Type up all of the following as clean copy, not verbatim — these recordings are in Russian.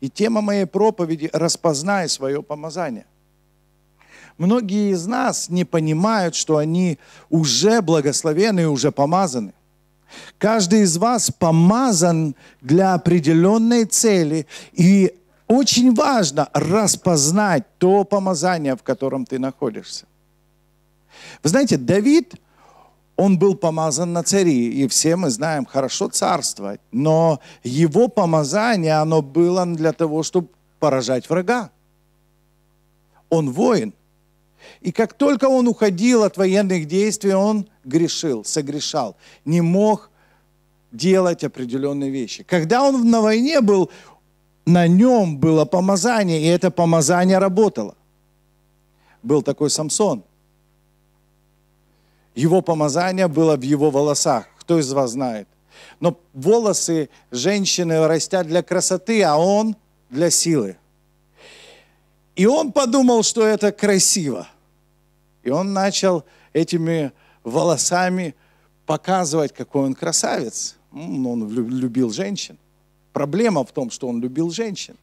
И тема моей проповеди – «Распознай свое помазание». Многие из нас не понимают, что они уже благословены и уже помазаны. Каждый из вас помазан для определенной цели. И очень важно распознать то помазание, в котором ты находишься. Вы знаете, Давид, он был помазан на цари. И все мы знаем, хорошо царствовать. Но его помазание, оно было для того, чтобы поражать врага. Он воин. И как только он уходил от военных действий, он грешил, согрешал, не мог делать определенные вещи. Когда он на войне был, на нем было помазание, и это помазание работало. Был такой Самсон. Его помазание было в его волосах, кто из вас знает. Но волосы женщины растят для красоты, а он для силы. И он подумал, что это красиво. И он начал этими волосами показывать, какой он красавец. Он любил женщин. Проблема в том, что он любил женщин.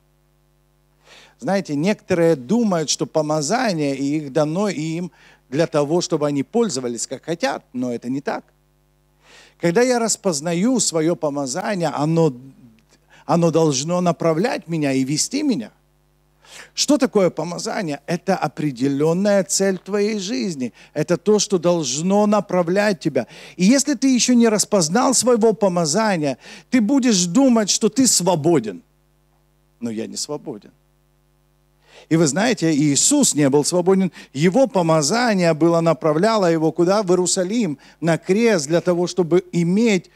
Знаете, некоторые думают, что помазание их дано им для того, чтобы они пользовались как хотят, но это не так. Когда я распознаю свое помазание, оно должно направлять меня и вести меня. Что такое помазание? Это определенная цель твоей жизни. Это то, что должно направлять тебя. И если ты еще не распознал своего помазания, ты будешь думать, что ты свободен. Но я не свободен. И вы знаете, Иисус не был свободен. Его помазание было, направляло его куда? В Иерусалим, на крест, для того, чтобы иметь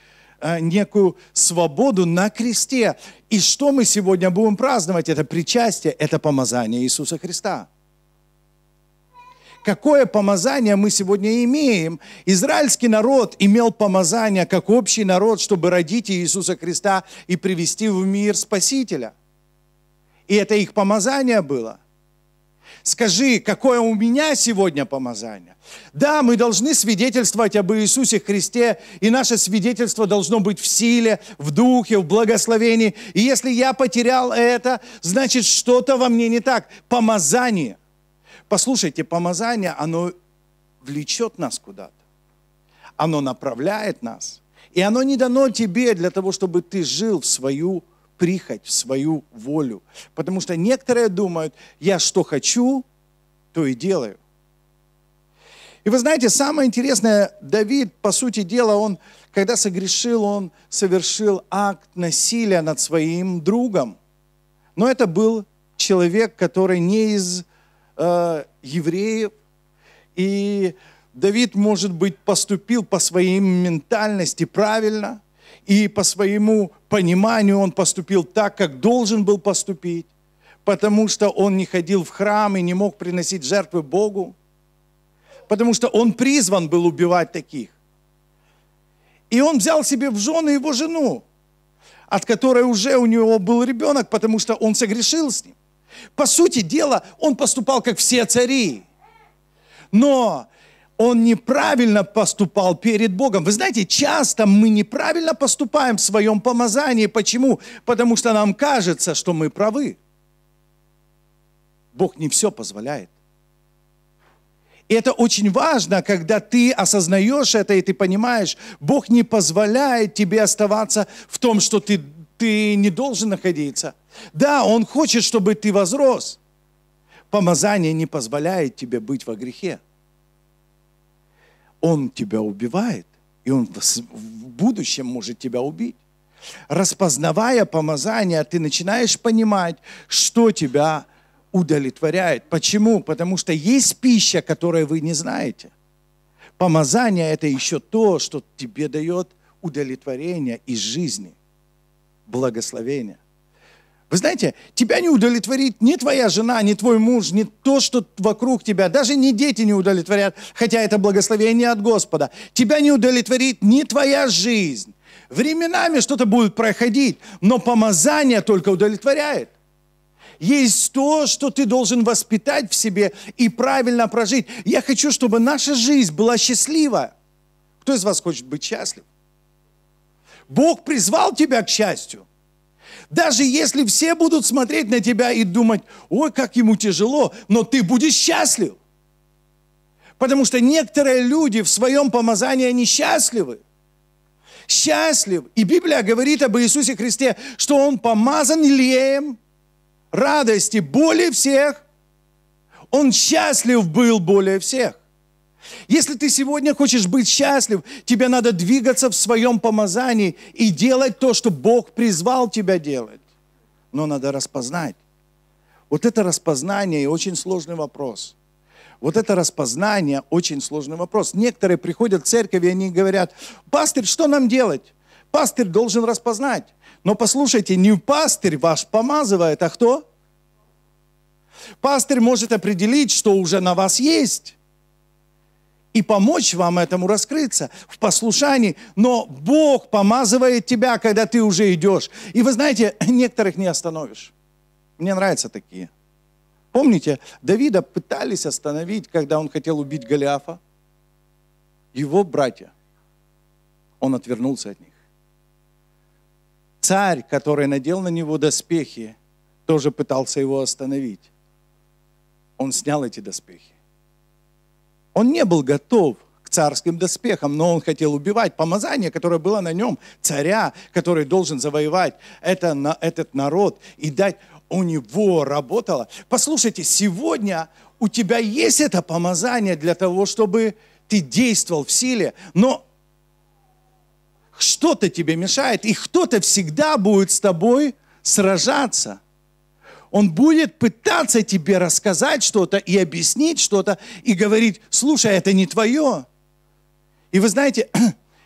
некую свободу на кресте. И что мы сегодня будем праздновать? Это причастие, это помазание Иисуса Христа. Какое помазание мы сегодня имеем? Израильский народ имел помазание как общий народ, чтобы родить Иисуса Христа и привести в мир Спасителя. И это их помазание было. Скажи, какое у меня сегодня помазание? Да, мы должны свидетельствовать об Иисусе Христе, и наше свидетельство должно быть в силе, в духе, в благословении. И если я потерял это, значит, что-то во мне не так. Помазание. Послушайте, помазание, оно влечет нас куда-то. Оно направляет нас. И оно не дано тебе для того, чтобы ты жил в свою прихоть, в свою волю. Потому что некоторые думают, я что хочу, то и делаю. И вы знаете, самое интересное, Давид, по сути дела, он, когда согрешил, он совершил акт насилия над своим другом. Но это был человек, который не из евреев. И Давид, может быть, поступил по своей ментальности правильно. И по своему пониманию он поступил так, как должен был поступить, потому что он не ходил в храм и не мог приносить жертвы Богу, потому что он призван был убивать таких. И он взял себе в жены его жену, от которой уже у него был ребенок, потому что он согрешил с ним. По сути дела, он поступал как все цари, но он неправильно поступал перед Богом. Вы знаете, часто мы неправильно поступаем в своем помазании. Почему? Потому что нам кажется, что мы правы. Бог не все позволяет. И это очень важно, когда ты осознаешь это, и ты понимаешь, Бог не позволяет тебе оставаться в том, что ты не должен находиться. Да, Он хочет, чтобы ты возрос. Помазание не позволяет тебе быть во грехе. Он тебя убивает, и он в будущем может тебя убить. Распознавая помазание, ты начинаешь понимать, что тебя удовлетворяет. Почему? Потому что есть пища, которую вы не знаете. Помазание – это еще то, что тебе дает удовлетворение из жизни, благословение. Вы знаете, тебя не удовлетворит ни твоя жена, ни твой муж, ни то, что вокруг тебя. Даже ни дети не удовлетворят, хотя это благословение от Господа. Тебя не удовлетворит ни твоя жизнь. Временами что-то будет проходить, но помазание только удовлетворяет. Есть то, что ты должен воспитать в себе и правильно прожить. Я хочу, чтобы наша жизнь была счастлива. Кто из вас хочет быть счастлив? Бог призвал тебя к счастью. Даже если все будут смотреть на тебя и думать, ой, как ему тяжело, но ты будешь счастлив. Потому что некоторые люди в своем помазании, они счастливы. Счастлив. И Библия говорит об Иисусе Христе, что Он помазан елеем радости более всех. Он счастлив был более всех. Если ты сегодня хочешь быть счастлив, тебе надо двигаться в своем помазании и делать то, что Бог призвал тебя делать. Но надо распознать. Вот это распознание и очень сложный вопрос. Вот это распознание очень сложный вопрос. Некоторые приходят в церковь и они говорят, пастырь, что нам делать? Пастырь должен распознать. Но послушайте, не пастырь ваш помазывает, а кто? Пастырь может определить, что уже на вас есть, и помочь вам этому раскрыться в послушании. Но Бог помазывает тебя, когда ты уже идешь. И вы знаете, некоторых не остановишь. Мне нравятся такие. Помните, Давида пытались остановить, когда он хотел убить Голиафа? Его братья. Он отвернулся от них. Царь, который надел на него доспехи, тоже пытался его остановить. Он снял эти доспехи. Он не был готов к царским доспехам, но он хотел убивать помазание, которое было на нем, царя, который должен завоевать этот народ и дать. У него работало. Послушайте, сегодня у тебя есть это помазание для того, чтобы ты действовал в силе, но что-то тебе мешает, и кто-то всегда будет с тобой сражаться. Он будет пытаться тебе рассказать что-то и объяснить что-то, и говорить, слушай, это не твое. И вы знаете,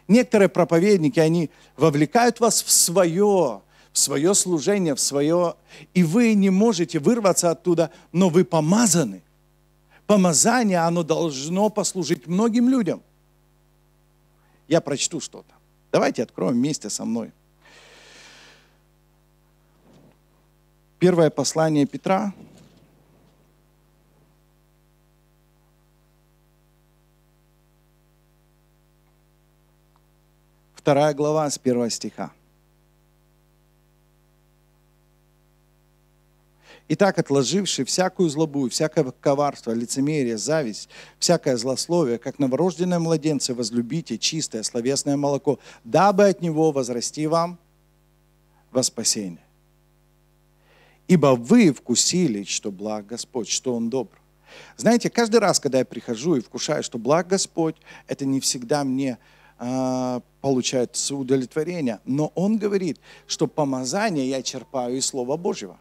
некоторые проповедники, они вовлекают вас в свое служение, в свое... И вы не можете вырваться оттуда, но вы помазаны. Помазание, оно должно послужить многим людям. Я прочту что-то. Давайте откроем вместе со мной. Первое послание Петра. Вторая глава с 1 стиха. Итак, отложивши всякую злобу, всякое коварство, лицемерие, зависть, всякое злословие, как новорожденные младенцы, возлюбите чистое словесное молоко, дабы от него возрасти вам во спасение. Ибо вы вкусили, что благ Господь, что Он добр. Знаете, каждый раз, когда я прихожу и вкушаю, что благ Господь, это не всегда мне получается удовлетворение. Но Он говорит, что помазание я черпаю из Слова Божьего.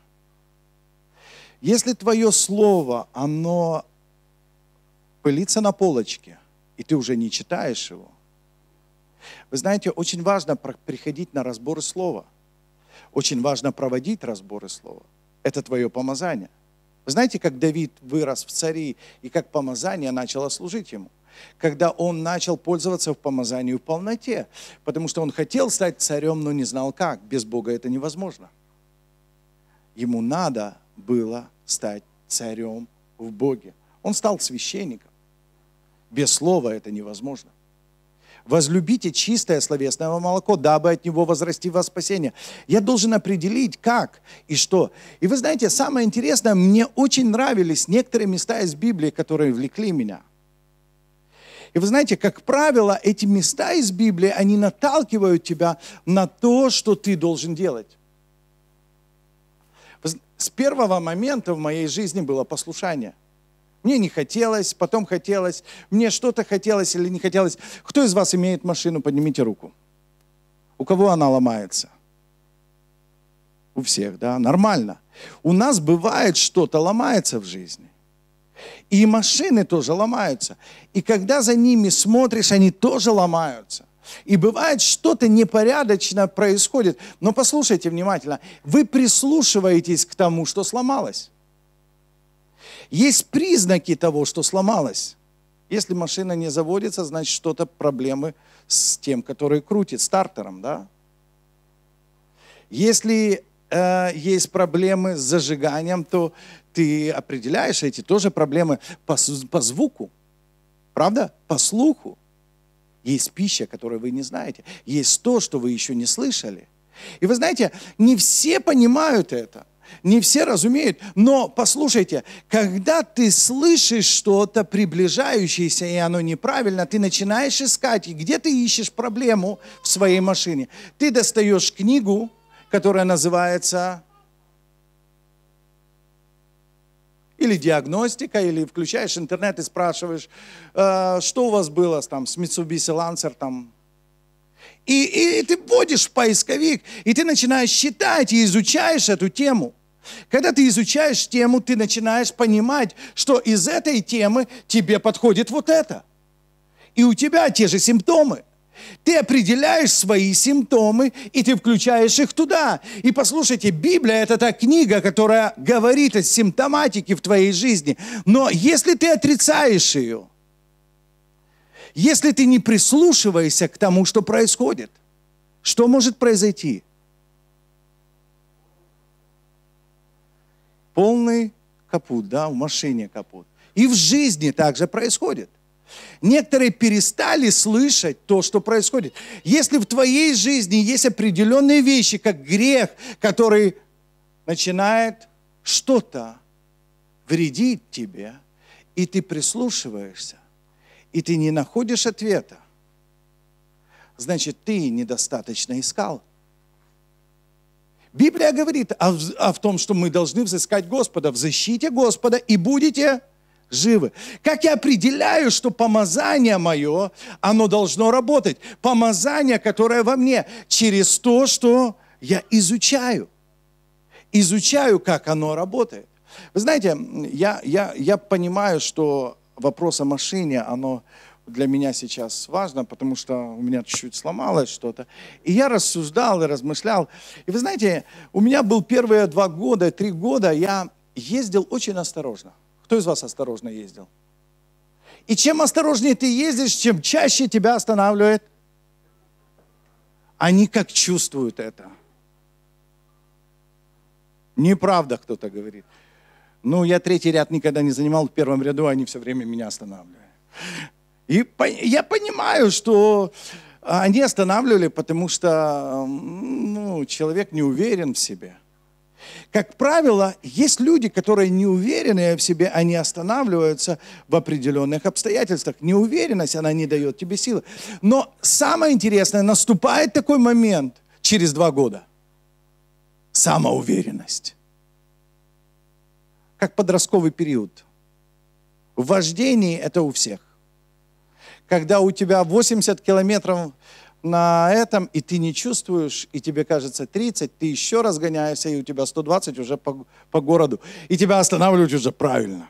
Если твое слово, оно пылится на полочке, и ты уже не читаешь его. Вы знаете, очень важно приходить на разборы слова. Очень важно проводить разборы слова. Это твое помазание. Вы знаете, как Давид вырос в цари, и как помазание начало служить ему? Когда он начал пользоваться в помазании в полноте. Потому что он хотел стать царем, но не знал как. Без Бога это невозможно. Ему надо было стать царем в Боге. Он стал священником. Без слова это невозможно. Возлюбите чистое словесное молоко, дабы от него возрасти во спасение. Я должен определить, как и что. И вы знаете, самое интересное, мне очень нравились некоторые места из Библии, которые влекли меня. И вы знаете, как правило, эти места из Библии, они наталкивают тебя на то, что ты должен делать. С первого момента в моей жизни было послушание. Мне не хотелось, потом хотелось, мне что-то хотелось или не хотелось. Кто из вас имеет машину, поднимите руку. У кого она ломается? У всех, да? Нормально. У нас бывает что-то ломается в жизни. И машины тоже ломаются. И когда за ними смотришь, они тоже ломаются. И бывает, что-то непорядочно происходит. Но послушайте внимательно. Вы прислушиваетесь к тому, что сломалось. Есть признаки того, что сломалось. Если машина не заводится, значит, что-то проблемы с тем, который крутит, стартером, да? Если есть проблемы с зажиганием, то ты определяешь эти тоже проблемы по звуку, правда? По слуху. Есть пища, которую вы не знаете. Есть то, что вы еще не слышали. И вы знаете, не все понимают это, не все разумеют, но послушайте, когда ты слышишь что-то приближающееся, и оно неправильно, ты начинаешь искать, и где ты ищешь проблему в своей машине. Ты достаешь книгу, которая называется или диагностика, или включаешь интернет и спрашиваешь, что у вас было там, с Mitsubishi Lancer там. И ты вводишь в поисковик, и ты начинаешь считать и изучаешь эту тему. Когда ты изучаешь тему, ты начинаешь понимать, что из этой темы тебе подходит вот это. И у тебя те же симптомы. Ты определяешь свои симптомы, и ты включаешь их туда. И послушайте, Библия – это та книга, которая говорит о симптоматике в твоей жизни. Но если ты отрицаешь ее, если ты не прислушиваешься к тому, что происходит, что может произойти? Полный капут, да, в машине капут. И в жизни также происходит. Некоторые перестали слышать то, что происходит. Если в твоей жизни есть определенные вещи, как грех, который начинает что-то вредить тебе, и ты прислушиваешься, и ты не находишь ответа, значит, ты недостаточно искал. Библия говорит о том, что мы должны взыскать Господа, в защите Господа, и будете живы. Как я определяю, что помазание мое, оно должно работать? Помазание, которое во мне, через то, что я изучаю. Изучаю, как оно работает. Вы знаете, я понимаю, что вопрос о машине, оно для меня сейчас важно, потому что у меня чуть-чуть сломалось что-то. И я рассуждал и размышлял. И вы знаете, у меня был первые 2 года, 3 года, я ездил очень осторожно. Кто из вас осторожно ездил? И чем осторожнее ты ездишь, чем чаще тебя останавливают. Они как чувствуют это. Неправда, кто-то говорит. Ну, я 3-й ряд никогда не занимал, в 1-м ряду они все время меня останавливали. И я понимаю, что они останавливали, потому что человек не уверен в себе. Как правило, есть люди, которые неуверенные в себе, они останавливаются в определенных обстоятельствах. Неуверенность, она не дает тебе силы. Но самое интересное, наступает такой момент через 2 года. Самоуверенность. Как подростковый период. В вождении это у всех. Когда у тебя 80 километров... на этом, и ты не чувствуешь, и тебе кажется 30, ты еще раз гоняешься, и у тебя 120 уже по городу, и тебя останавливают уже правильно.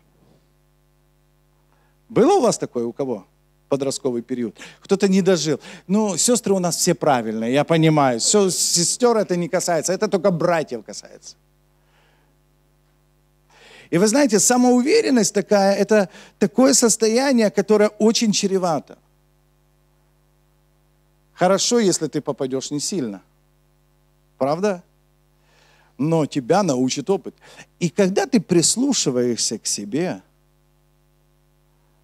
Было у вас такое, у кого? Подростковый период. Кто-то не дожил. Ну, сестры у нас все правильные, я понимаю. Все, сестер это не касается, это только братьев касается. И вы знаете, самоуверенность такая, это такое состояние, которое очень чревато. Хорошо, если ты попадешь не сильно, правда? Но тебя научит опыт. И когда ты прислушиваешься к себе,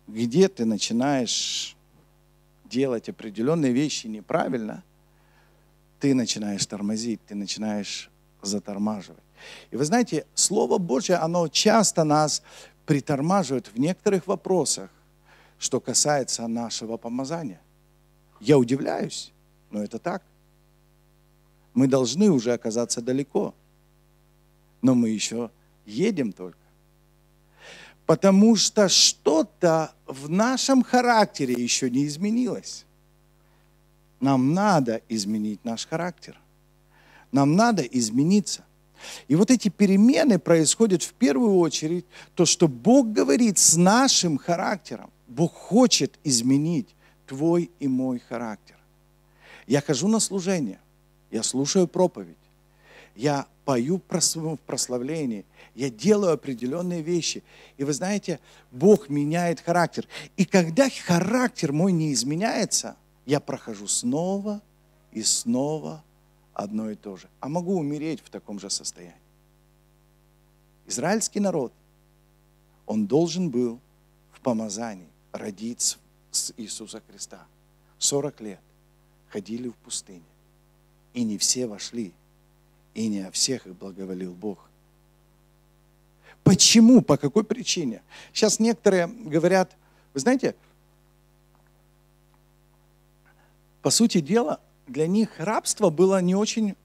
где ты начинаешь делать определенные вещи неправильно, ты начинаешь тормозить, ты начинаешь затормаживать. И вы знаете, Слово Божье, оно часто нас притормаживает в некоторых вопросах, что касается нашего помазания. Я удивляюсь, но это так. Мы должны уже оказаться далеко, но мы еще едем только. Потому что что-то в нашем характере еще не изменилось. Нам надо изменить наш характер. Нам надо измениться. И вот эти перемены происходят в первую очередь то, что Бог говорит с нашим характером. Бог хочет изменить твой и мой характер. Я хожу на служение, я слушаю проповедь, я пою в прославлении, я делаю определенные вещи. И вы знаете, Бог меняет характер. И когда характер мой не изменяется, я прохожу снова и снова одно и то же. А могу умереть в таком же состоянии. Израильский народ, он должен был в помазании родиться с Иисуса Христа. 40 лет ходили в пустыне. и не все вошли, и не о всех их благоволил Бог. Почему? По какой причине? Сейчас некоторые говорят, вы знаете, по сути дела, для них рабство было не очень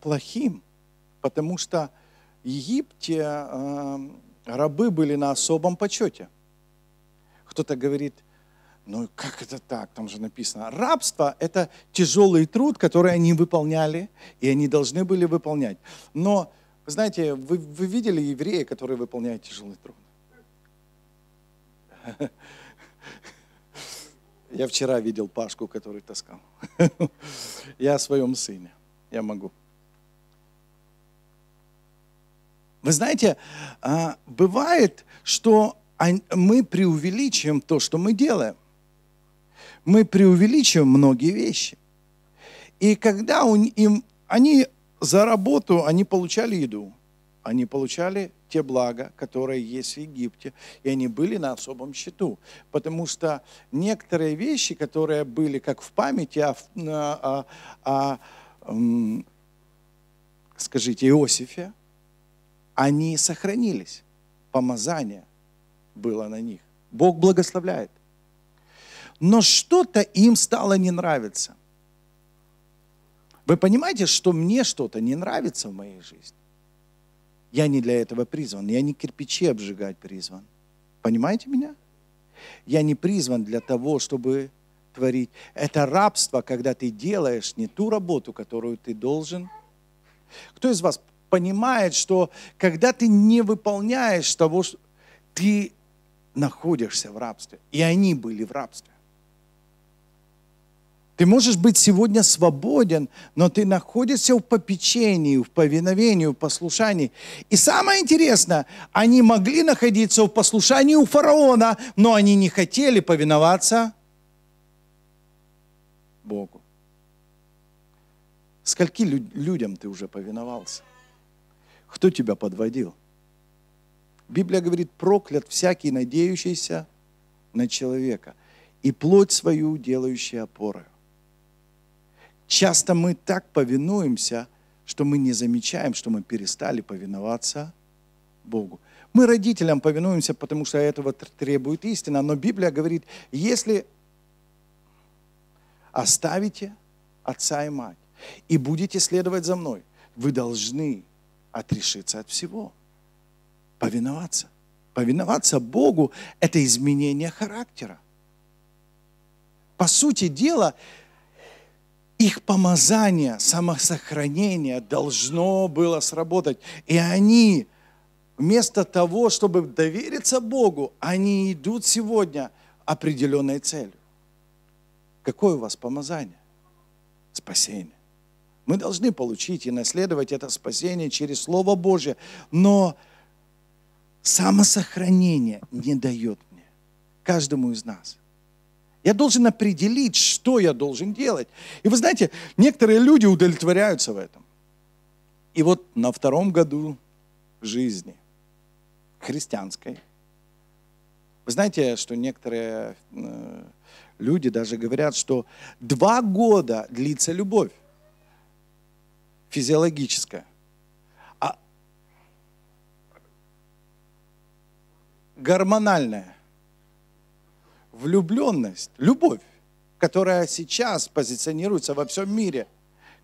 плохим, потому что в Египте рабы были на особом почете. Кто-то говорит, ну как это так, там же написано. Рабство – это тяжелый труд, который они выполняли, и они должны были выполнять. Но, вы знаете, вы видели еврея, который выполняет тяжелый труд? Я вчера видел Пашку, который таскал. Я о своем сыне, я могу. Вы знаете, бывает, что мы преувеличиваем то, что мы делаем. Мы преувеличиваем многие вещи. И когда они за работу, они получали еду, они получали те блага, которые есть в Египте, и они были на особом счету. Потому что некоторые вещи, которые были как в памяти скажите, Иосифе, они сохранились. Помазание было на них. Бог благословляет. Но что-то им стало не нравиться. Вы понимаете, что мне что-то не нравится в моей жизни? Я не для этого призван. Я не кирпичи обжигать призван. Понимаете меня? Я не призван для того, чтобы творить. Это рабство, когда ты делаешь не ту работу, которую ты должен. Кто из вас понимает, что когда ты не выполняешь того, что ты находишься в рабстве. И они были в рабстве. Ты можешь быть сегодня свободен, но ты находишься в попечении, в повиновении, в послушании. И самое интересное, они могли находиться в послушании у фараона, но они не хотели повиноваться Богу. Скольки людям ты уже повиновался? Кто тебя подводил? Библия говорит, проклят всякий, надеющийся на человека, и плоть свою делающий опорою. Часто мы так повинуемся, что мы не замечаем, что мы перестали повиноваться Богу. Мы родителям повинуемся, потому что этого требует истина, но Библия говорит, если оставите отца и мать и будете следовать за мной, вы должны отрешиться от всего. Повиноваться. Повиноваться Богу – это изменение характера. По сути дела, их помазание, самосохранение должно было сработать. И они вместо того, чтобы довериться Богу, они идут сегодня определенной целью. Какое у вас помазание? Спасение. Мы должны получить и наследовать это спасение через Слово Божье, но самосохранение не дает мне, каждому из нас. Я должен определить, что я должен делать. И вы знаете, некоторые люди удовлетворяются в этом. И вот на втором году жизни христианской, вы знаете, что некоторые люди даже говорят, что 2 года длится любовь физиологическая. Гормональная влюбленность, любовь, которая сейчас позиционируется во всем мире,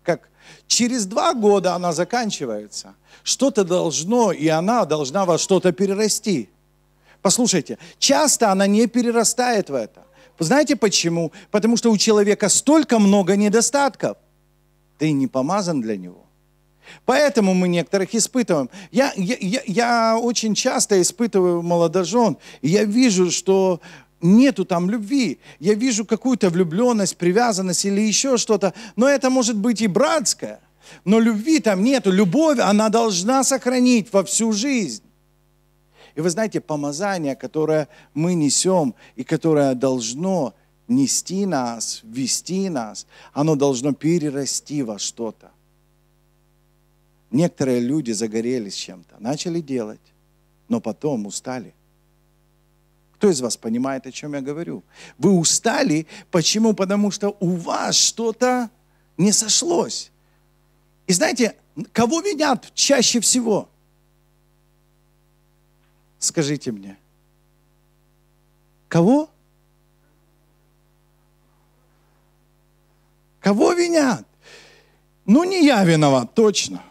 как через 2 года она заканчивается, что-то должно, и она должна во что-то перерасти. Послушайте, часто она не перерастает в это. Знаете почему? Потому что у человека столько много недостатков, ты не помазан для него. Поэтому мы некоторых испытываем. Я очень часто испытываю молодожен, и я вижу, что нету там любви. Я вижу какую-то влюбленность, привязанность или еще что-то. Но это может быть и братское. Но любви там нету. Любовь, она должна сохранить во всю жизнь. И вы знаете, помазание, которое мы несем и которое должно нести нас, вести нас, оно должно перерасти во что-то. Некоторые люди загорелись чем-то, начали делать, но потом устали. Кто из вас понимает, о чем я говорю? Вы устали, почему? Потому что у вас что-то не сошлось. И знаете, кого винят чаще всего? Скажите мне. Кого? Кого винят? Ну, не я виноват, точно.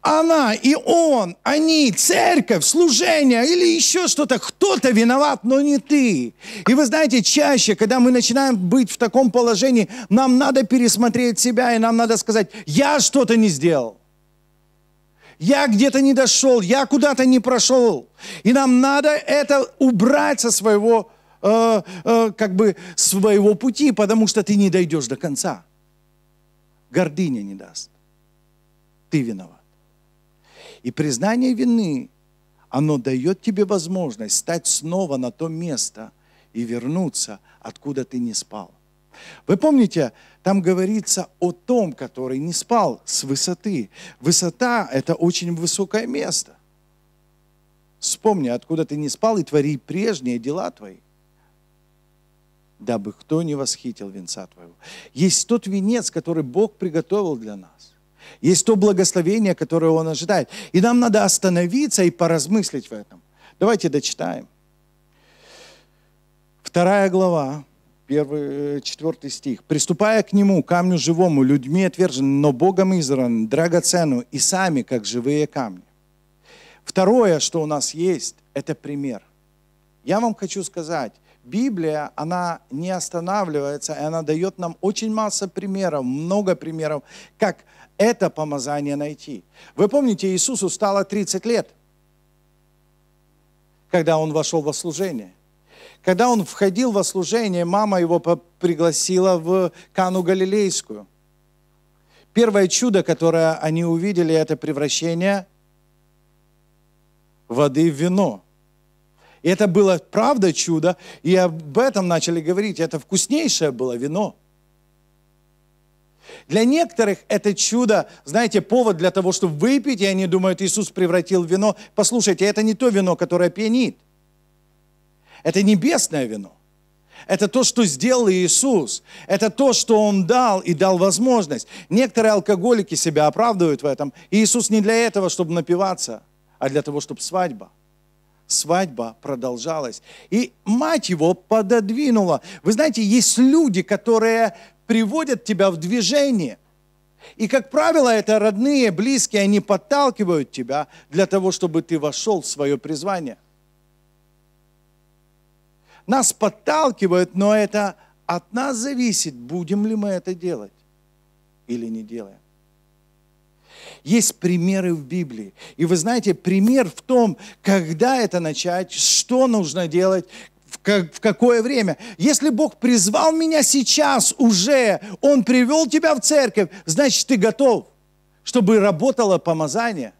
Она и он, они, церковь, служение или еще что-то. Кто-то виноват, но не ты. И вы знаете, чаще, когда мы начинаем быть в таком положении, нам надо пересмотреть себя, и нам надо сказать, я что-то не сделал. Я где-то не дошел, я куда-то не прошел. И нам надо это убрать со своего, своего пути, потому что ты не дойдешь до конца. Гордыня не даст. Ты виноват. И признание вины, оно дает тебе возможность стать снова на то место и вернуться, откуда ты не спал. Вы помните, там говорится о том, который не спал с высоты. Высота – это очень высокое место. Вспомни, откуда ты не спал, и твори прежние дела твои, дабы кто не восхитил венца твоего. Есть тот венец, который Бог приготовил для нас. Есть то благословение, которое Он ожидает. И нам надо остановиться и поразмыслить в этом. Давайте дочитаем. 2 глава. 4 стих. «Приступая к нему, камню живому, людьми отвержен, но Богом избран, драгоценную, и сами, как живые камни». Второе, что у нас есть, это пример. Я вам хочу сказать, Библия, она не останавливается, и она дает нам очень массу примеров, много примеров, как это помазание найти. Вы помните, Иисусу стало 30 лет, когда Он вошел во служение. Когда он входил во служение, мама его пригласила в Кану Галилейскую. Первое чудо, которое они увидели, это превращение воды в вино. И это было правда чудо, и об этом начали говорить. Это вкуснейшее было вино. Для некоторых это чудо, знаете, повод для того, чтобы выпить, и они думают, Иисус превратил в вино. Послушайте, это не то вино, которое пьянит. Это небесное вино. Это то, что сделал Иисус. Это то, что Он дал и дал возможность. Некоторые алкоголики себя оправдывают в этом. Иисус не для этого, чтобы напиваться, а для того, чтобы свадьба. Свадьба продолжалась. И мать его пододвинула. Вы знаете, есть люди, которые приводят тебя в движение. И, как правило, это родные, близкие, они подталкивают тебя для того, чтобы ты вошел в свое призвание. Нас подталкивают, но это от нас зависит, будем ли мы это делать или не делаем. Есть примеры в Библии. И вы знаете, пример в том, когда это начать, что нужно делать, в какое время. Если Бог призвал меня сейчас уже, Он привел тебя в церковь, значит, ты готов, чтобы работало помазание.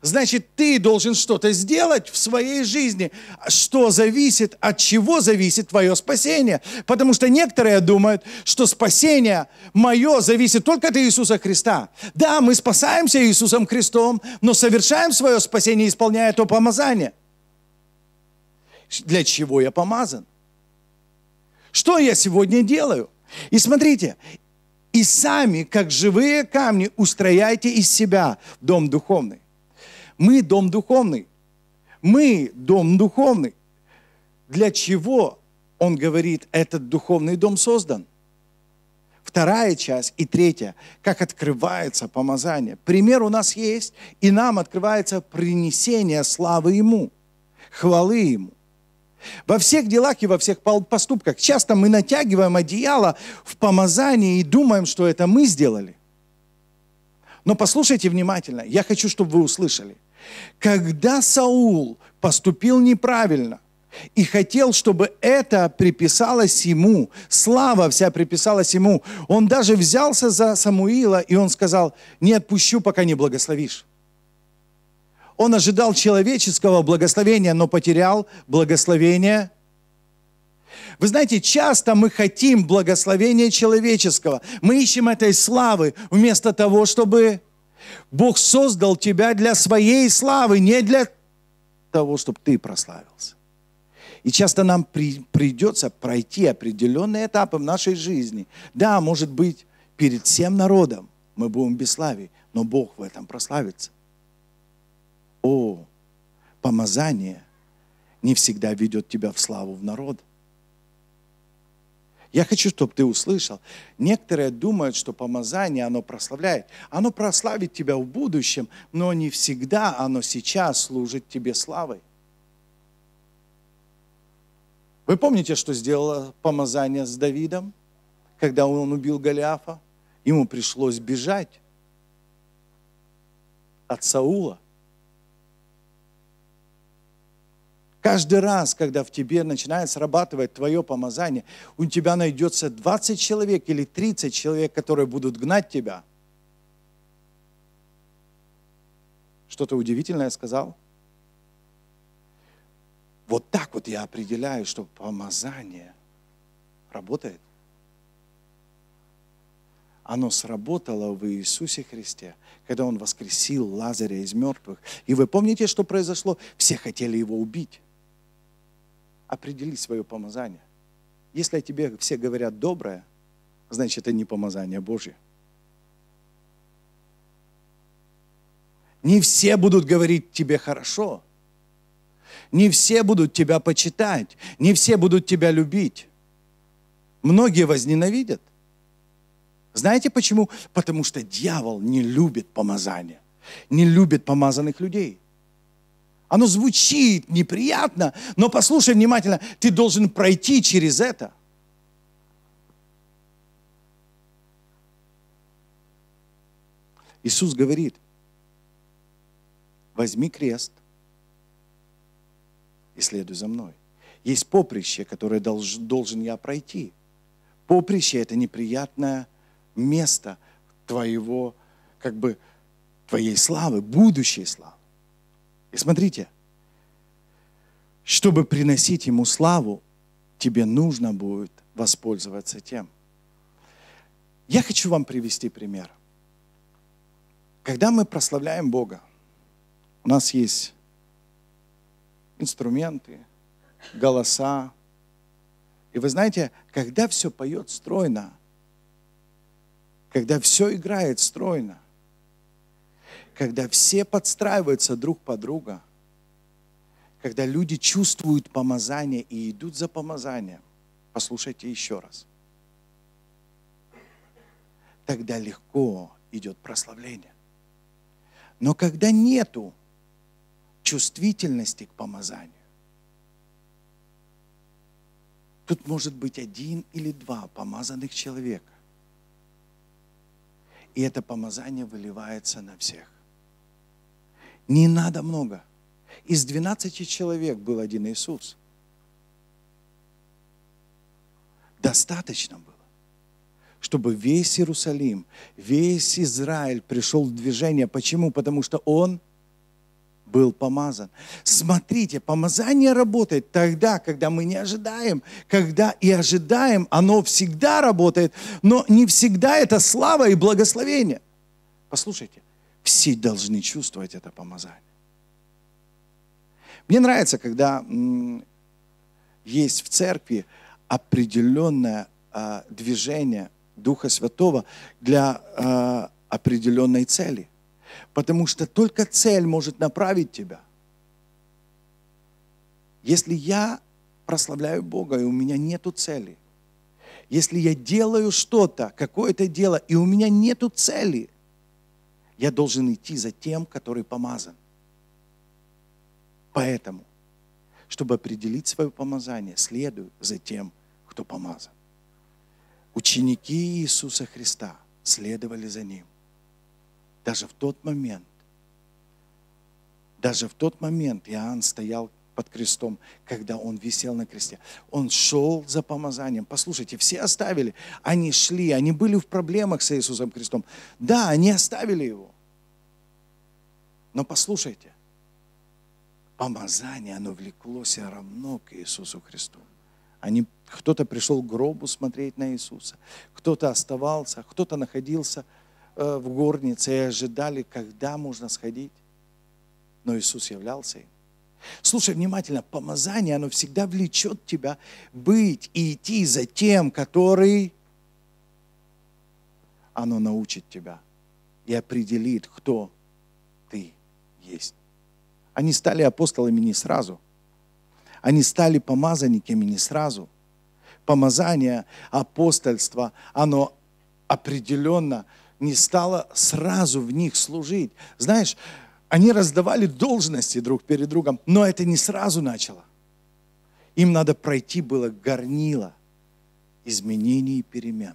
Значит, ты должен что-то сделать в своей жизни, что зависит, от чего зависит твое спасение. Потому что некоторые думают, что спасение мое зависит только от Иисуса Христа. Да, мы спасаемся Иисусом Христом, но совершаем свое спасение, исполняя то помазание. Для чего я помазан? Что я сегодня делаю? И смотрите, и сами, как живые камни, устрояйте из себя дом духовный. Мы дом духовный. Мы дом духовный. Для чего, он говорит, этот духовный дом создан? 2 часть и 3. Как открывается помазание. Пример у нас есть, и нам открывается принесение славы Ему, хвалы Ему. Во всех делах и во всех поступках. Часто мы натягиваем одеяло в помазании и думаем, что это мы сделали. Но послушайте внимательно, я хочу, чтобы вы услышали. Когда Саул поступил неправильно и хотел, чтобы это приписалось ему, слава вся приписалась ему, он даже взялся за Самуила, и он сказал, не отпущу, пока не благословишь. Он ожидал человеческого благословения, но потерял благословение. Вы знаете, часто мы хотим благословения человеческого. Мы ищем этой славы вместо того, чтобы Бог создал тебя для своей славы, не для того, чтобы ты прославился. И часто нам придется пройти определенные этапы в нашей жизни. Да, может быть, перед всем народом мы будем без славы, но Бог в этом прославится. О, помазание не всегда ведет тебя в славу в народ. Я хочу, чтобы ты услышал. Некоторые думают, что помазание, оно прославляет. Оно прославит тебя в будущем, но не всегда оно сейчас служит тебе славой. Вы помните, что сделало помазание с Давидом, когда он убил Голиафа? Ему пришлось бежать от Саула. Каждый раз, когда в тебе начинает срабатывать твое помазание, у тебя найдется 20 человек или 30 человек, которые будут гнать тебя. Что-то удивительное сказал? Вот так вот я определяю, что помазание работает. Оно сработало в Иисусе Христе, когда Он воскресил Лазаря из мертвых. И вы помните, что произошло? Все хотели Его убить. Определи свое помазание. Если о тебе все говорят доброе, значит, это не помазание Божье. Не все будут говорить тебе хорошо. Не все будут тебя почитать. Не все будут тебя любить. Многие возненавидят. Знаете почему? Потому что дьявол не любит помазания. Не любит помазанных людей. Оно звучит неприятно, но послушай внимательно, ты должен пройти через это. Иисус говорит, возьми крест и следуй за мной. Есть поприще, которое должен я пройти. Поприще – это неприятное место твоего, твоей славы, будущей славы. И смотрите, чтобы приносить Ему славу, тебе нужно будет воспользоваться тем. Я хочу вам привести пример. Когда мы прославляем Бога, у нас есть инструменты, голоса. И вы знаете, когда все поет стройно, когда все играет стройно, когда все подстраиваются друг под друга, когда люди чувствуют помазание и идут за помазанием, послушайте еще раз, тогда легко идет прославление. Но когда нету чувствительности к помазанию, тут может быть 1 или 2 помазанных человека. И это помазание выливается на всех. Не надо много. Из 12 человек был один Иисус. Достаточно было, чтобы весь Иерусалим, весь Израиль пришел в движение. Почему? Потому что Он был помазан. Смотрите, помазание работает тогда, когда мы не ожидаем, когда и ожидаем, оно всегда работает, но не всегда это слава и благословение. Послушайте, все должны чувствовать это помазание. Мне нравится, когда есть в церкви определенное движение Духа Святого для определенной цели. Потому что только цель может направить тебя. Если я прославляю Бога, и у меня нету цели, если я делаю что-то, какое-то дело, и у меня нету цели, я должен идти за тем, который помазан. Поэтому, чтобы определить свое помазание, следую за тем, кто помазан. Ученики Иисуса Христа следовали за Ним. Даже в тот момент Иоанн стоял под крестом, когда он висел на кресте. Он шел за помазанием. Послушайте, все оставили. Они шли, они были в проблемах с Иисусом Христом. Да, они оставили Его. Но послушайте, помазание, оно влекло себя равно к Иисусу Христу. Кто-то пришел к гробу смотреть на Иисуса, кто-то оставался, кто-то находился в горнице и ожидали, когда можно сходить. Но Иисус являлся им. Слушай внимательно, помазание, оно всегда влечет тебя быть и идти за тем, который оно научит тебя и определит, кто ты есть. Они стали апостолами не сразу. Они стали помазанниками не сразу. Помазание, апостольство, оно определенно не стало сразу в них служить. Знаешь, они раздавали должности друг перед другом, но это не сразу начало. Им надо пройти было горнило изменений и перемен.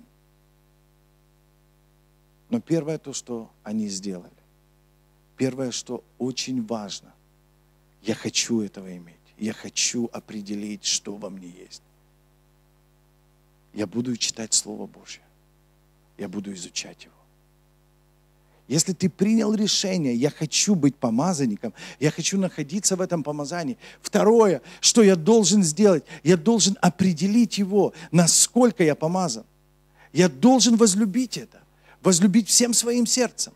Но первое то, что они сделали, первое, что очень важно, я хочу этого иметь, я хочу определить, что во мне есть. Я буду читать Слово Божье, я буду изучать его. Если ты принял решение, я хочу быть помазанником, я хочу находиться в этом помазании. Второе, что я должен сделать, я должен определить его, насколько я помазан. Я должен возлюбить это, возлюбить всем своим сердцем.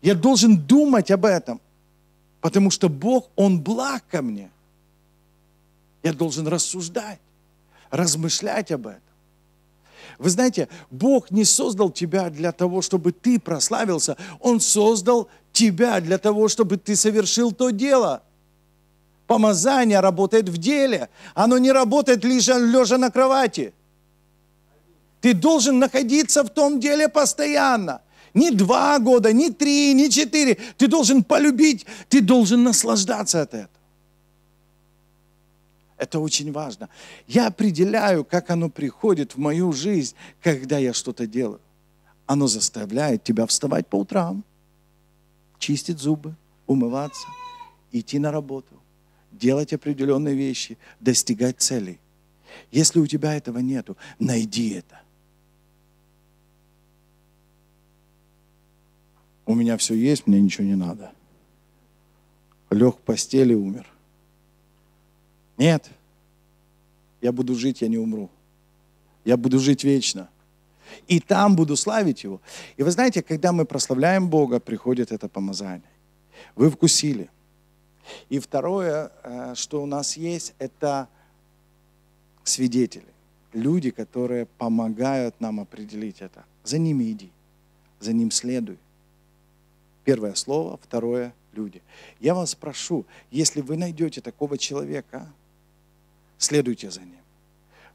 Я должен думать об этом, потому что Бог, Он благ ко мне. Я должен рассуждать, размышлять об этом. Вы знаете, Бог не создал тебя для того, чтобы ты прославился. Он создал тебя для того, чтобы ты совершил то дело. Помазание работает в деле. Оно не работает лишь лежа на кровати. Ты должен находиться в том деле постоянно. Не 2 года, не 3, не 4. Ты должен полюбить, ты должен наслаждаться от этого. Это очень важно. Я определяю, как оно приходит в мою жизнь, когда я что-то делаю. Оно заставляет тебя вставать по утрам, чистить зубы, умываться, идти на работу, делать определенные вещи, достигать целей. Если у тебя этого нету, найди это. У меня все есть, мне ничего не надо. Лег в постели, умер. Нет, я буду жить, я не умру. Я буду жить вечно. И там буду славить Его. И вы знаете, когда мы прославляем Бога, приходит это помазание. Вы вкусили. И второе, что у нас есть, это свидетели. Люди, которые помогают нам определить это. За ними иди, за ним следуй. Первое слово, второе – люди. Я вас прошу, если вы найдете такого человека, следуйте за ним.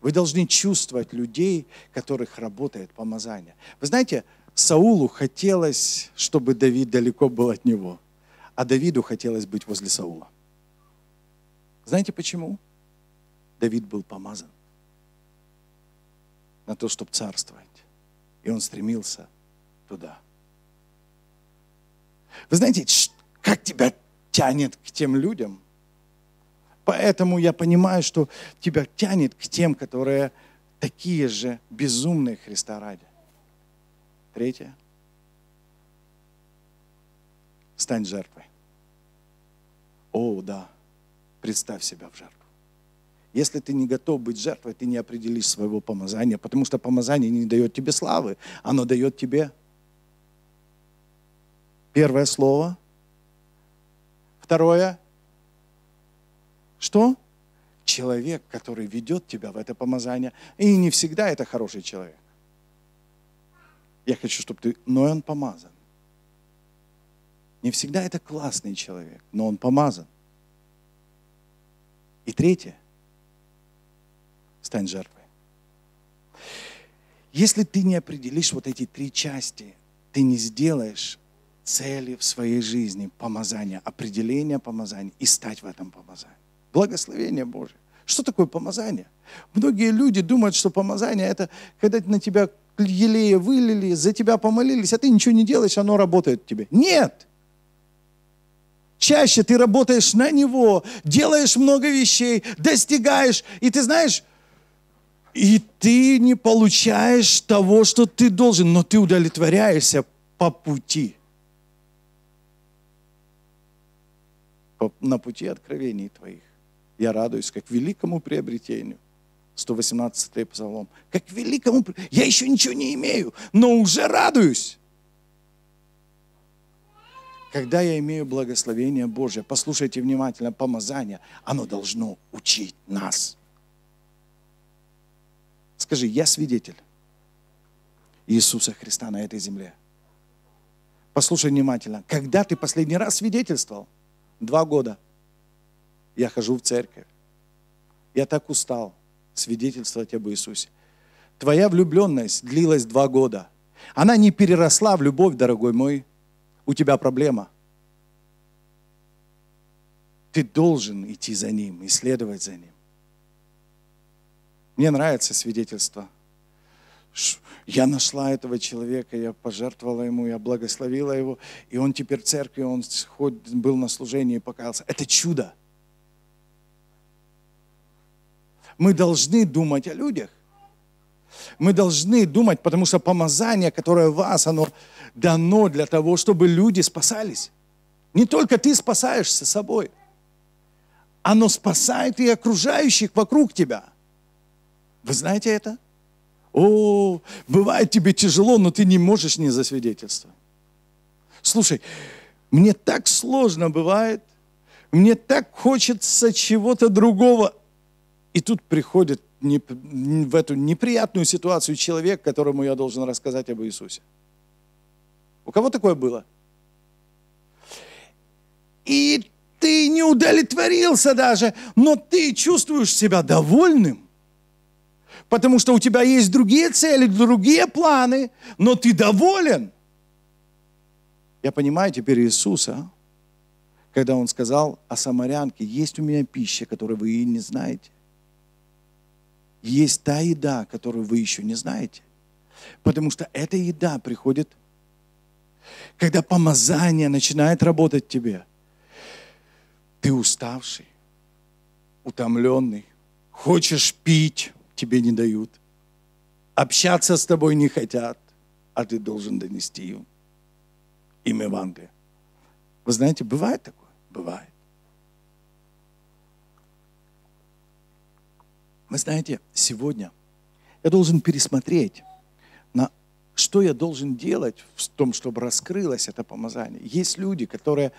Вы должны чувствовать людей, которых работает помазание. Вы знаете, Саулу хотелось, чтобы Давид далеко был от него, а Давиду хотелось быть возле Саула. Знаете почему? Давид был помазан на то, чтобы царствовать, и он стремился туда. Вы знаете, как тебя тянет к тем людям? Поэтому я понимаю, что тебя тянет к тем, которые такие же безумные Христа ради. Третье. Стань жертвой. О, да. Представь себя в жертву. Если ты не готов быть жертвой, ты не определишь своего помазания, потому что помазание не дает тебе славы, оно дает тебе первое слово. Второе, что? Человек, который ведет тебя в это помазание. И не всегда это хороший человек. Я хочу, чтобы ты... Но он помазан. Не всегда это классный человек, но он помазан. И третье, стань жертвой. Если ты не определишь вот эти 3 части, ты не сделаешь цели в своей жизни, помазание, определение помазания и стать в этом помазании. Благословение Божие. Что такое помазание? Многие люди думают, что помазание это когда на тебя елея вылили, за тебя помолились, а ты ничего не делаешь, оно работает тебе. Нет! Чаще ты работаешь на него, делаешь много вещей, достигаешь, и ты знаешь, и ты не получаешь того, что ты должен, но ты удовлетворяешься по пути. На пути откровений твоих. Я радуюсь, как великому приобретению. 118-й псалом. Как великому... Я еще ничего не имею, но уже радуюсь. Когда я имею благословение Божие, послушайте внимательно, помазание, оно должно учить нас. Скажи, я свидетель Иисуса Христа на этой земле. Послушай внимательно. Когда ты последний раз свидетельствовал? 2 года. Я хожу в церковь. Я так устал свидетельствовать об Иисусе. Твоя влюбленность длилась 2 года. Она не переросла в любовь, дорогой мой. У тебя проблема. Ты должен идти за Ним, исследовать за Ним. Мне нравится свидетельство. Я нашла этого человека, я пожертвовала ему, я благословила его, и он теперь в церкви, он был на служении и покаялся. Это чудо. Мы должны думать о людях. Мы должны думать, потому что помазание, которое в вас, оно дано для того, чтобы люди спасались. Не только ты спасаешься собой. Оно спасает и окружающих вокруг тебя. Вы знаете это? О, бывает тебе тяжело, но ты не можешь не засвидетельствовать. Слушай, мне так сложно бывает, мне так хочется чего-то другого. И тут приходит в эту неприятную ситуацию человек, которому я должен рассказать об Иисусе. У кого такое было? И ты не удовлетворился даже, но ты чувствуешь себя довольным. Потому что у тебя есть другие цели, другие планы, но ты доволен. Я понимаю теперь Иисуса, когда Он сказал о самарянке: есть у меня пища, которую вы и не знаете. Есть та еда, которую вы еще не знаете. Потому что эта еда приходит, когда помазание начинает работать в тебе. Ты уставший, утомленный, хочешь пить — тебе не дают. Общаться с тобой не хотят, а ты должен донести им Евангелие. Вы знаете, бывает такое? Бывает. Вы знаете, сегодня я должен пересмотреть, на что я должен делать в том, чтобы раскрылось это помазание. Есть люди, которые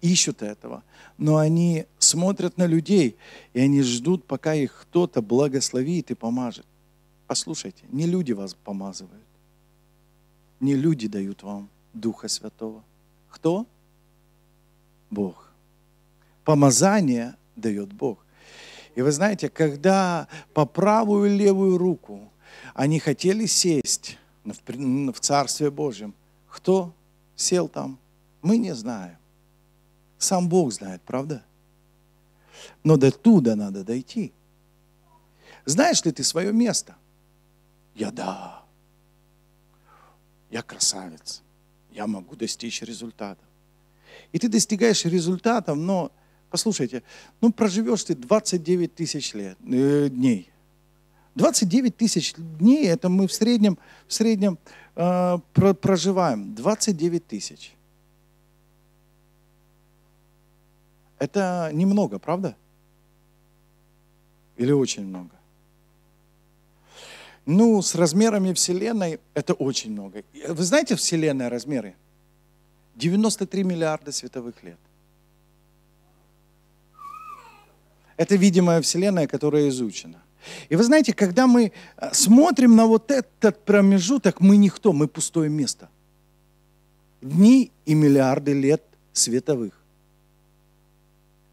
ищут этого, но они смотрят на людей, и они ждут, пока их кто-то благословит и помажет. Послушайте, не люди вас помазывают, не люди дают вам Духа Святого. Кто? Бог. Помазание дает Бог. И вы знаете, когда по правую и левую руку они хотели сесть в Царстве Божьем, кто сел там, мы не знаем. Сам Бог знает, правда? Но до туда надо дойти. Знаешь ли ты свое место? Да. Я красавец. Я могу достичь результатов. И ты достигаешь результатов, но, послушайте, проживешь ты 29 тысяч дней. 29 тысяч дней, это мы в среднем проживаем. 29 тысяч. Это немного, правда? Или очень много? С размерами Вселенной это очень много. Вы знаете Вселенная размеры? 93 миллиарда световых лет. Это видимая Вселенная, которая изучена. И вы знаете, когда мы смотрим на вот этот промежуток, мы никто, мы пустое место. Дни и миллиарды лет световых.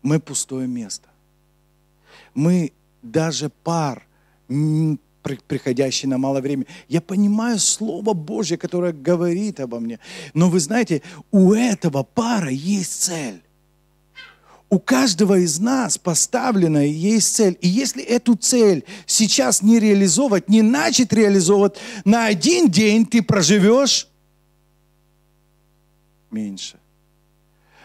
Мы пустое место. Мы даже пар, приходящий на мало времени. Я понимаю Слово Божье, которое говорит обо мне. Но вы знаете, у этого пара есть цель. У каждого из нас поставлена есть цель. И если эту цель сейчас не реализовать, не начать реализовывать, на один день ты проживешь меньше.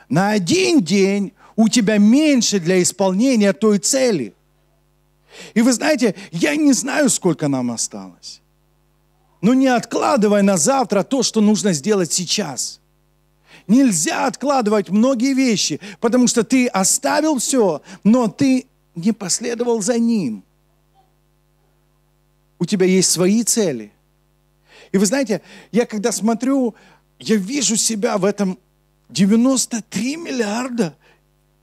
На один день у тебя меньше для исполнения той цели. И вы знаете, я не знаю, сколько нам осталось. Но не откладывай на завтра то, что нужно сделать сейчас. Нельзя откладывать многие вещи, потому что ты оставил все, но ты не последовал за Ним. У тебя есть свои цели. И вы знаете, я когда смотрю, я вижу себя в этом 93 миллиарда.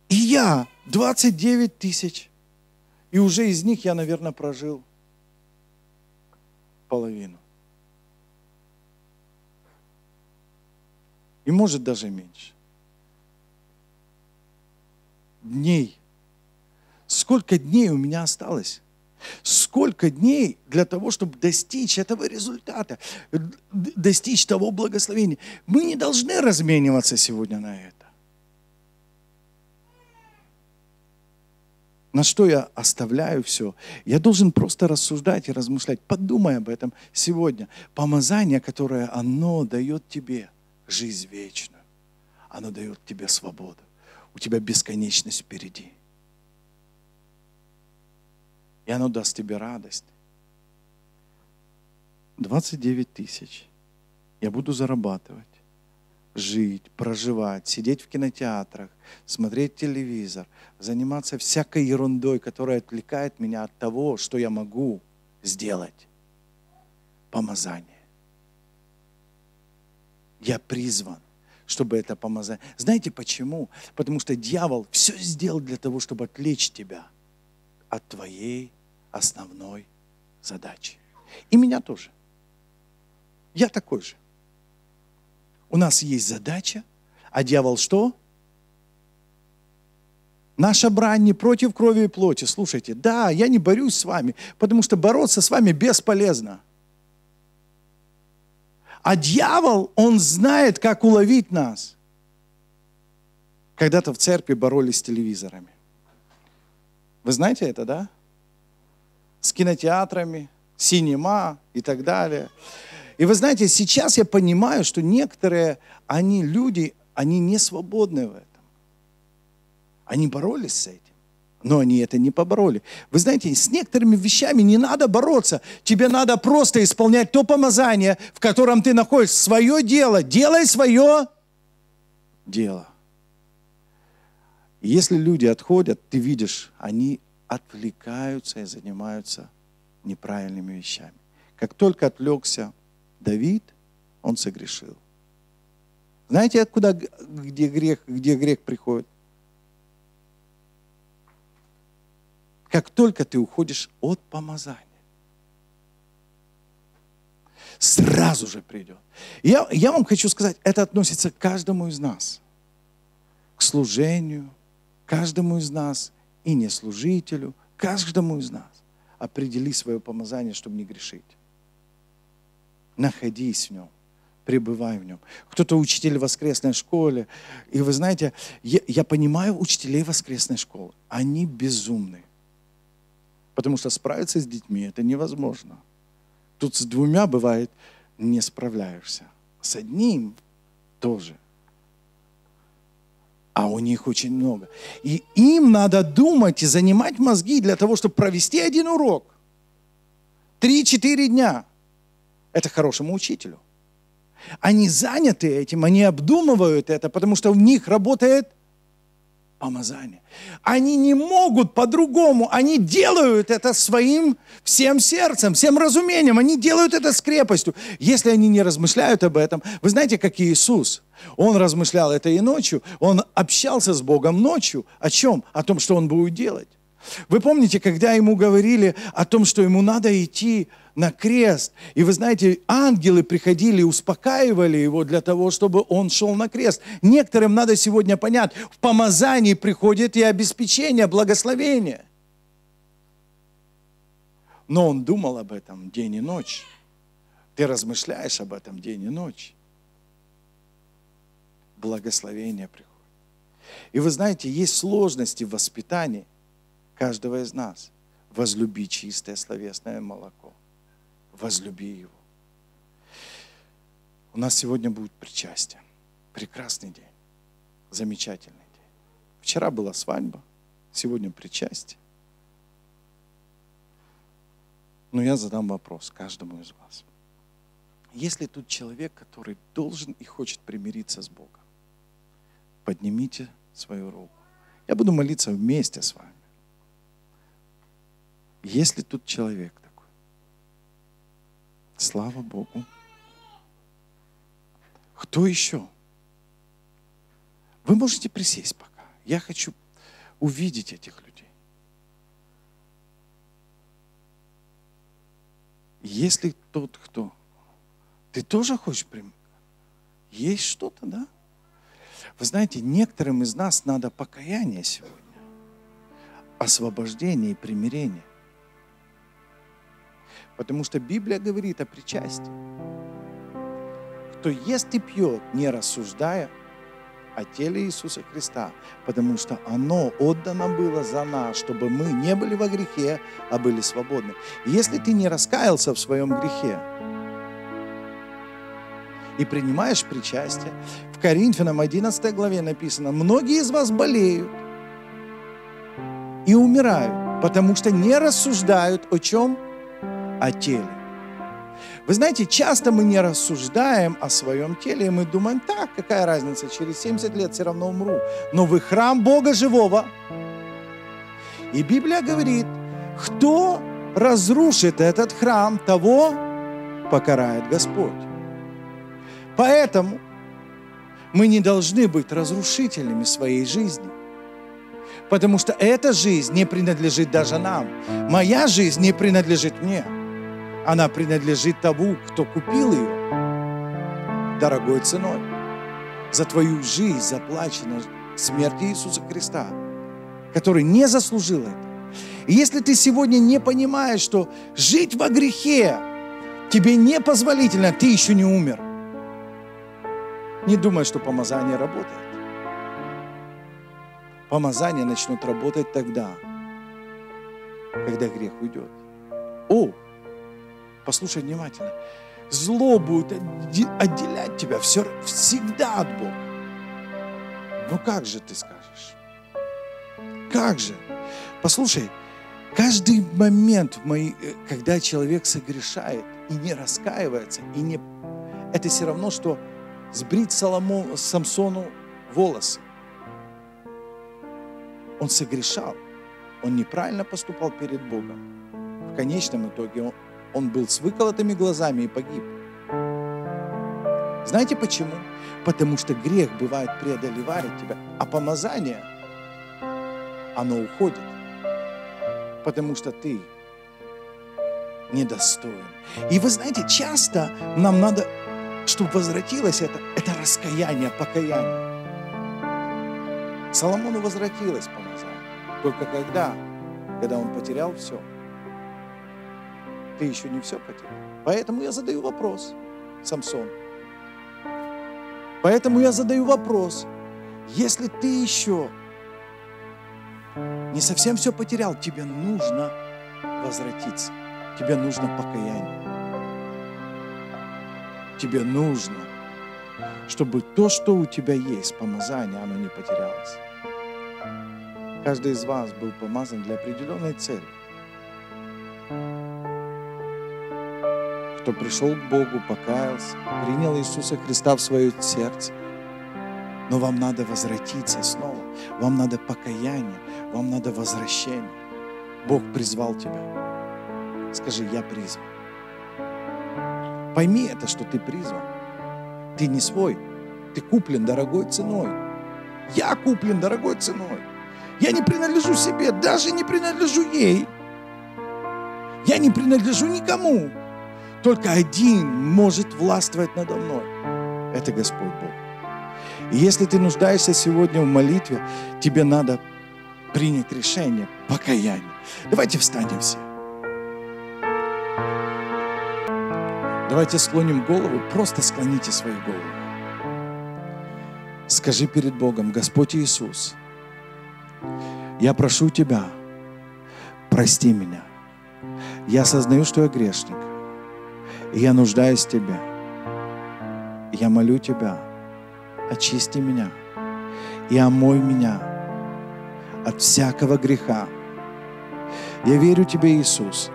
И я 29 тысяч. И уже из них я, наверное, прожил половину. и может даже меньше. Дней. Сколько дней у меня осталось? Сколько дней для того, чтобы достичь этого результата, достичь того благословения? Мы не должны размениваться сегодня на это. На что я оставляю все? Я должен просто рассуждать и размышлять. Подумай об этом сегодня. Помазание, которое оно дает тебе жизнь вечную. Оно дает тебе свободу. У тебя бесконечность впереди. И оно даст тебе радость. 29 000 я буду зарабатывать, жить, проживать, сидеть в кинотеатрах, смотреть телевизор, заниматься всякой ерундой, которая отвлекает меня от того, что я могу сделать. Помазание. Я призван, чтобы это помазание. Знаете почему? Потому что дьявол все сделал для того, чтобы отвлечь тебя от твоей основной задачи. И меня тоже. Я такой же. У нас есть задача, а дьявол что? Наша брань не против крови и плоти. Слушайте, да, я не борюсь с вами, потому что бороться с вами бесполезно. А дьявол, он знает, как уловить нас. Когда-то в церкви боролись с телевизорами. Вы знаете это, да? С кинотеатрами, синема и так далее. И вы знаете, сейчас я понимаю, что некоторые, они люди, они не свободны в этом. Они боролись с этим, но они это не побороли. Вы знаете, с некоторыми вещами не надо бороться. Тебе надо просто исполнять то помазание, в котором ты находишься. Свое дело. Делай свое дело. Если люди отходят, ты видишь, они отвлекаются и занимаются неправильными вещами. Как только отвлекся Давид, он согрешил. Знаете, откуда, где грех приходит? Как только ты уходишь от помазания, сразу же придет. Я вам хочу сказать, это относится к каждому из нас. К служению, каждому из нас, и не служителю, каждому из нас. Определи свое помазание, чтобы не грешить. Находись в нем, пребывай в нем. Кто-то учитель в воскресной школе. И вы знаете, я понимаю учителей воскресной школы. Они безумны. Потому что справиться с детьми это невозможно. Тут с двумя, бывает, не справляешься. С одним тоже. А у них очень много. И им надо думать и занимать мозги для того, чтобы провести один урок. 3-4 дня. Это хорошему учителю. Они заняты этим, они обдумывают это, потому что в них работает помазание. Они не могут по-другому, они делают это своим всем сердцем, всем разумением, они делают это с крепостью. Если они не размышляют об этом, вы знаете, как Иисус, он размышлял это и ночью, он общался с Богом ночью. О чем? О том, что он будет делать. Вы помните, когда ему говорили о том, что ему надо идти на крест. И вы знаете, ангелы приходили и успокаивали его для того, чтобы он шел на крест. Некоторым надо сегодня понять, в помазании приходит и обеспечение, благословение. Но он думал об этом день и ночь. Ты размышляешь об этом день и ночь. Благословение приходит. И вы знаете, есть сложности в воспитании каждого из нас. Возлюби чистое словесное молоко. Возлюби его. У нас сегодня будет причастие. Прекрасный день. Замечательный день. Вчера была свадьба, сегодня причастие. Но я задам вопрос каждому из вас. Если тут человек, который должен и хочет примириться с Богом, поднимите свою руку. Я буду молиться вместе с вами. Если тут человек, слава Богу. Кто еще? Вы можете присесть пока. Я хочу увидеть этих людей. Если тот, кто... Ты тоже хочешь... Есть что-то, да? Вы знаете, некоторым из нас надо покаяние сегодня, освобождение и примирение. Потому что Библия говорит о причастии. Кто ест и пьет, не рассуждая о теле Иисуса Христа, потому что оно отдано было за нас, чтобы мы не были во грехе, а были свободны. И если ты не раскаялся в своем грехе и принимаешь причастие, в Коринфянам 11 главе написано: многие из вас болеют и умирают, потому что не рассуждают о чем? О теле. Вы знаете, часто мы не рассуждаем о своем теле, и мы думаем: так, какая разница, через 70 лет все равно умру. Но вы храм Бога живого. И Библия говорит: кто разрушит этот храм, того покарает Господь. Поэтому мы не должны быть разрушителями своей жизни. Потому что эта жизнь не принадлежит даже нам. Моя жизнь не принадлежит мне. Она принадлежит тому, кто купил ее дорогой ценой. За твою жизнь заплачена смерть Иисуса Христа, который не заслужил это. И если ты сегодня не понимаешь, что жить во грехе тебе непозволительно, ты еще не умер. Не думай, что помазание работает. Помазание начнет работать тогда, когда грех уйдет. О! Послушай внимательно. Зло будет отделять тебя всегда от Бога. Ну как же ты скажешь? Как же? Послушай, каждый момент, когда человек согрешает и не раскаивается, это все равно, что сбрить Самсону волосы. Он согрешал, он неправильно поступал перед Богом. В конечном итоге он был с выколотыми глазами и погиб. Знаете почему? Потому что грех бывает преодолевает тебя, а помазание, оно уходит. Потому что ты недостоин. И вы знаете, часто нам надо, чтобы возвратилось это раскаяние, покаяние. Соломону возвратилось помазание. Только когда он потерял все. Ты еще не все потерял. Поэтому я задаю вопрос, Самсон. Поэтому я задаю вопрос. Если ты еще не совсем все потерял, тебе нужно возвратиться. Тебе нужно покаяние. Тебе нужно, чтобы то, что у тебя есть, помазание, оно не потерялось. Каждый из вас был помазан для определенной цели. Кто пришел к Богу, покаялся, принял Иисуса Христа в свое сердце. Но вам надо возвратиться снова. Вам надо покаяние, вам надо возвращение. Бог призвал тебя. Скажи: я призван. Пойми это, что ты призван. Ты не свой, ты куплен дорогой ценой. Я куплен дорогой ценой. Я не принадлежу себе, даже не принадлежу ей. Я не принадлежу никому. Только один может властвовать надо мной. Это Господь Бог. И если ты нуждаешься сегодня в молитве, тебе надо принять решение покаяния. Давайте встанем все. Давайте склоним голову, просто склоните свою голову. Скажи перед Богом: Господь Иисус, я прошу Тебя, прости меня. Я осознаю, что я грешник. Я нуждаюсь в Тебе. Я молю Тебя, очисти меня и омой меня от всякого греха. Я верю Тебе, Иисус,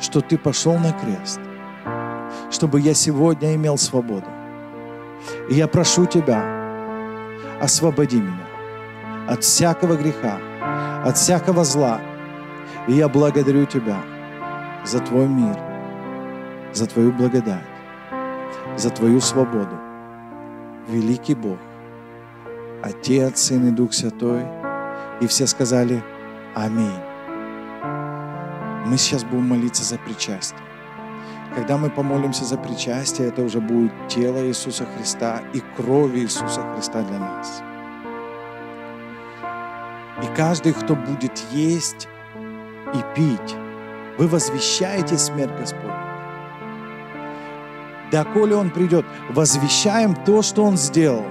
что Ты пошел на крест, чтобы я сегодня имел свободу. И я прошу Тебя, освободи меня от всякого греха, от всякого зла. И я благодарю Тебя за Твой мир, за Твою благодать, за Твою свободу. Великий Бог, Отец, Сын и Дух Святой. И все сказали: аминь. Мы сейчас будем молиться за причастие. Когда мы помолимся за причастие, это уже будет тело Иисуса Христа и кровь Иисуса Христа для нас. И каждый, кто будет есть и пить, вы возвещаете смерть Господня. Доколе Он придет, возвещаем то, что Он сделал.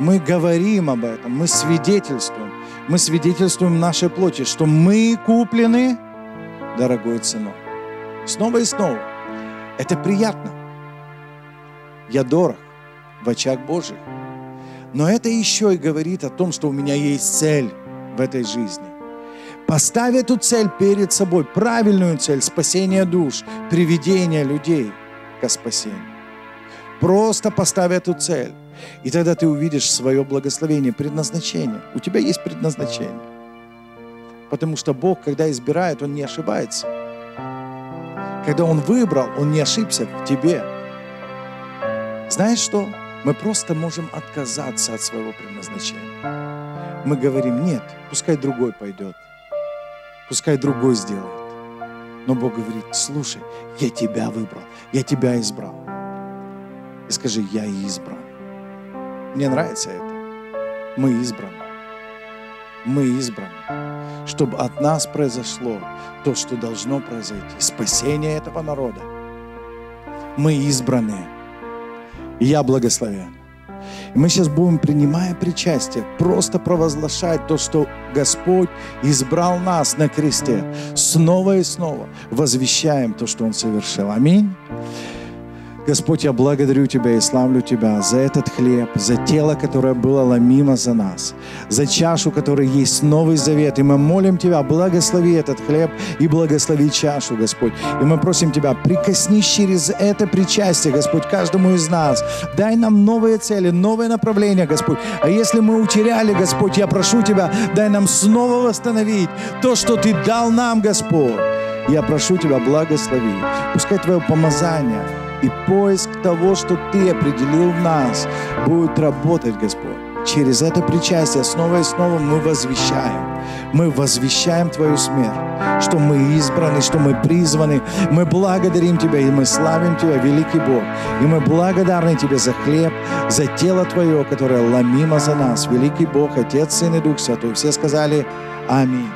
Мы говорим об этом, мы свидетельствуем. Мы свидетельствуем нашей плоти, что мы куплены дорогой ценой. Снова и снова. Это приятно. Я дорог в очах Божьих. Но это еще и говорит о том, что у меня есть цель в этой жизни. Поставь эту цель перед собой, правильную цель, спасение душ, приведение людей ко спасению. Просто поставь эту цель. И тогда ты увидишь свое благословение, предназначение. У тебя есть предназначение. Потому что Бог, когда избирает, Он не ошибается. Когда Он выбрал, Он не ошибся в тебе. Знаешь что? Мы просто можем отказаться от своего предназначения. Мы говорим: нет, пускай другой пойдет. Пускай другой сделает. Но Бог говорит: слушай, я тебя выбрал, я тебя избрал. И скажи: я избран. Мне нравится это. Мы избраны. Мы избраны. Чтобы от нас произошло то, что должно произойти. Спасение этого народа. Мы избраны. И я благословен. И мы сейчас будем, принимая причастие, просто провозглашать то, что Господь избрал нас на кресте. Снова и снова возвещаем то, что Он совершил. Аминь. Господь, я благодарю Тебя и славлю Тебя за этот хлеб, за тело, которое было ломимо за нас, за чашу, которой есть Новый Завет. И мы молим Тебя, благослови этот хлеб и благослови чашу, Господь. И мы просим Тебя, прикоснись через это причастие, Господь, каждому из нас. Дай нам новые цели, новые направления, Господь. А если мы утеряли, Господь, я прошу Тебя, дай нам снова восстановить то, что Ты дал нам, Господь. Я прошу Тебя, благослови. Пускай Твое помазание и поиск того, что Ты определил в нас, будет работать, Господь. Через это причастие снова и снова мы возвещаем. Мы возвещаем Твою смерть, что мы избраны, что мы призваны. Мы благодарим Тебя и мы славим Тебя, великий Бог. И мы благодарны Тебе за хлеб, за тело Твое, которое ломимо за нас. Великий Бог, Отец, Сын и Дух Святой. Все сказали аминь.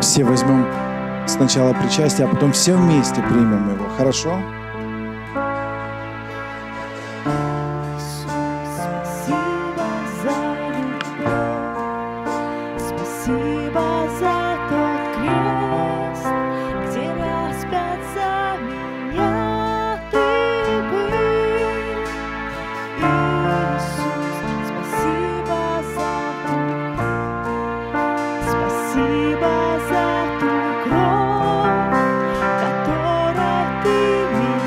Все возьмем сначала причастие, а потом все вместе примем его. Хорошо? Спасибо за ту кровь, которой Ты меня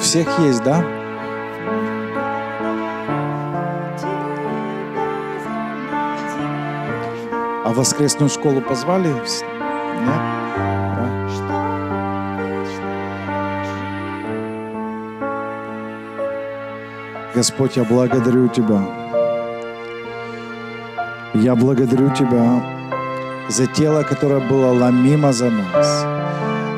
Всех есть, да? А воскресную школу позвали? Нет? Да. Господь, я благодарю Тебя. Я благодарю Тебя за тело, которое было ломимо за нас.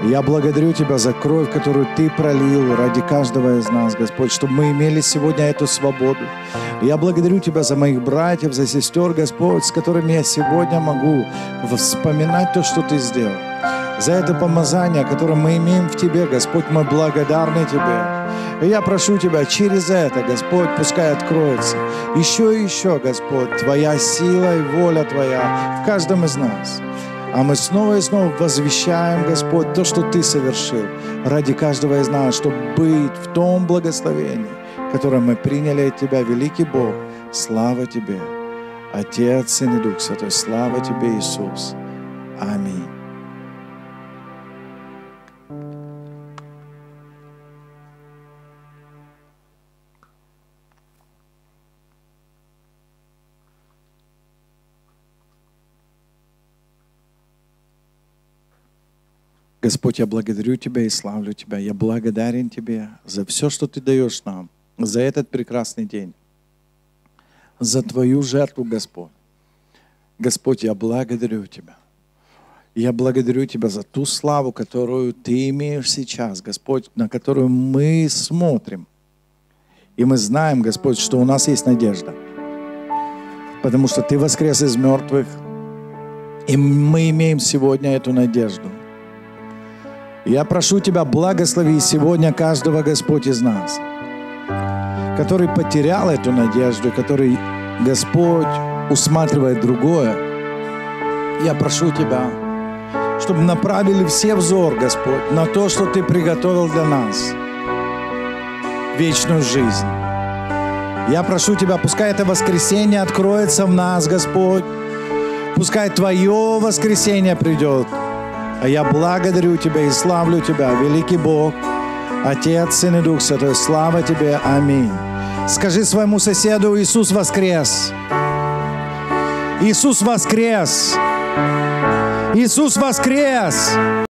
Я благодарю Тебя за кровь, которую Ты пролил ради каждого из нас, Господь, чтобы мы имели сегодня эту свободу. Я благодарю Тебя за моих братьев, за сестер, Господь, с которыми я сегодня могу вспоминать то, что Ты сделал. За это помазание, которое мы имеем в Тебе, Господь, мы благодарны Тебе. И я прошу Тебя через это, Господь, пускай откроется еще и еще, Господь, Твоя сила и воля Твоя в каждом из нас. А мы снова и снова возвещаем, Господь, то, что Ты совершил ради каждого из нас, чтобы быть в том благословении, которое мы приняли от Тебя, великий Бог. Слава Тебе, Отец, Сын и Дух Святой. Слава Тебе, Иисус. Аминь. Господь, я благодарю Тебя и славлю Тебя. Я благодарен Тебе за все, что Ты даешь нам, за этот прекрасный день, за Твою жертву, Господь. Господь, я благодарю Тебя. Я благодарю Тебя за ту славу, которую Ты имеешь сейчас, Господь, на которую мы смотрим. И мы знаем, Господь, что у нас есть надежда, потому что Ты воскрес из мертвых, и мы имеем сегодня эту надежду. Я прошу Тебя, благослови сегодня каждого, Господь, из нас, который потерял эту надежду, который, Господь, усматривает другое. Я прошу Тебя, чтобы направили все взор, Господь, на то, что Ты приготовил для нас, вечную жизнь. Я прошу Тебя, пускай это воскресенье откроется в нас, Господь, пускай Твое воскресенье придет. А я благодарю Тебя и славлю Тебя, великий Бог, Отец, Сын и Дух Святой. Слава Тебе, аминь. Скажи своему соседу: Иисус воскрес! Иисус воскрес! Иисус воскрес!